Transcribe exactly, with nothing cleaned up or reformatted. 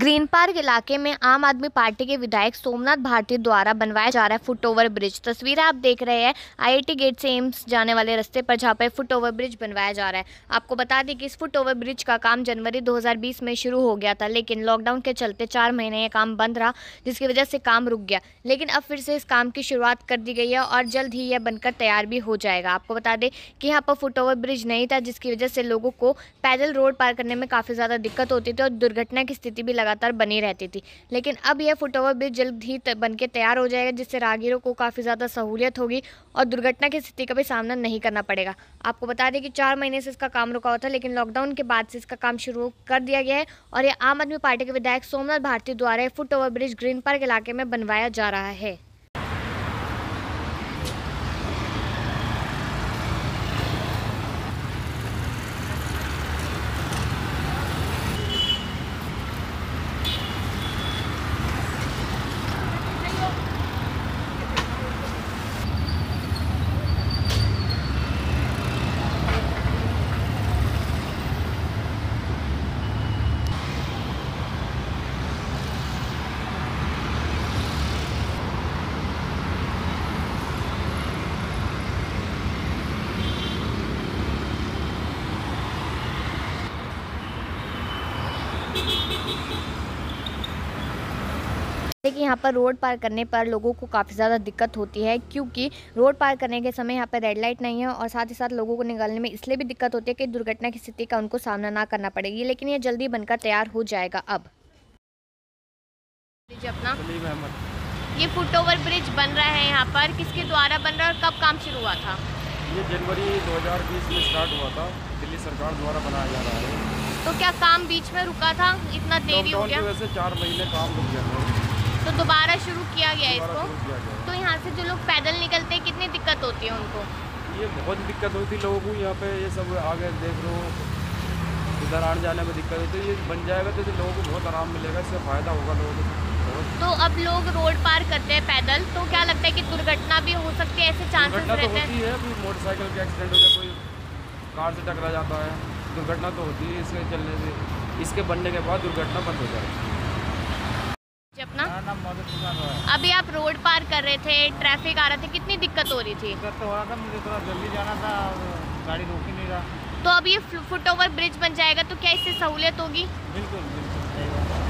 Green Park इलाके में आम आदमी पार्टी के विधायक सोमनाथ भारती द्वारा बनवाया जा रहा है फुट ओवर ब्रिज। तस्वीरें आप देख रहे हैं आई आई टी गेट से एम्स जाने वाले रास्ते पर, जहाँ पर फुट ओवर ब्रिज बनवाया जा रहा है। आपको बता दें कि इस फुट ओवर ब्रिज का काम जनवरी दो हज़ार बीस में शुरू हो गया था, लेकिन लॉकडाउन के चलते चार महीने यह काम बंद रहा, जिसकी वजह से काम रुक गया। लेकिन अब फिर से इस काम की शुरुआत कर दी गई है और जल्द ही यह बनकर तैयार भी हो जाएगा। आपको बता दें कि यहाँ पर फुट ओवर ब्रिज नहीं था, जिसकी वजह से लोगों को पैदल रोड पार करने में काफ़ी ज़्यादा दिक्कत होती थी और दुर्घटना की स्थिति भी लगातार बनी रहती थी। लेकिन अब यह फुट ओवर ब्रिज जल्द ही बनके तैयार हो जाएगा, जिससे राहगीरों को काफ़ी ज़्यादा सहूलियत होगी और दुर्घटना की स्थिति का भी सामना नहीं करना पड़ेगा। आपको बता दें कि चार महीने से इसका काम रुका हुआ था, लेकिन लॉकडाउन के बाद से इसका काम शुरू कर दिया गया है और यह आम आदमी पार्टी के विधायक सोमनाथ भारती द्वारा foot over bridge Green Park इलाके में बनवाया जा रहा है। कि यहाँ पर रोड पार करने पर लोगों को काफ़ी ज़्यादा दिक्कत होती है, क्योंकि रोड पार करने के समय यहाँ पर रेड लाइट नहीं है और साथ ही साथ लोगों को निकलने में इसलिए भी दिक्कत होती है कि दुर्घटना की स्थिति का उनको सामना ना करना पड़ेगी। लेकिन ये जल्दी बनकर तैयार हो जाएगा। अब अपना ये फुट ओवर ब्रिज बन रहा है, यहाँ पर किसके द्वारा बन रहा है और कब काम शुरू हुआ था? ये जनवरी दो हज़ार बीस में स्टार्ट हुआ था, दिल्ली सरकार द्वारा बनाया जा रहा है। तो क्या काम बीच में रुका था, इतना देरी हो गया? वैसे चार महीने काम रुक गया, तो दोबारा शुरू किया गया इसको किया गया। तो यहाँ से जो लोग पैदल निकलते हैं कितनी दिक्कत होती है उनको? ये बहुत दिक्कत होती है लोगों को, यहाँ पे ये सब आगे देख लो, इधर आने जाने में दिक्कत होती है। ये बन जाएगा तो लोगों को बहुत आराम मिलेगा, इससे फायदा होगा लोगों को। तो अब लोग रोड पार करते हैं पैदल, तो क्या लगता है कि दुर्घटना भी हो सकती है? ऐसे चांसेस रहते हैं, मोटरसाइकिल का एक्सीडेंट हो जाए, कोई कार से टकरा जाता है, दुर्घटना तो होती है। इसके चलने से, इसके बनने के बाद दुर्घटना बंद हो जाएगी। अपना अभी आप रोड पार कर रहे थे, ट्रैफिक आ रहा था, कितनी दिक्कत हो रही थी? दिक्कत तो हो रहा था, मुझे थोड़ा जल्दी जाना था, गाड़ी रोक ही नहीं रहा। तो अब ये फुट ओवर ब्रिज बन जाएगा तो क्या इससे सहूलियत होगी? बिल्कुल बिल्कुल।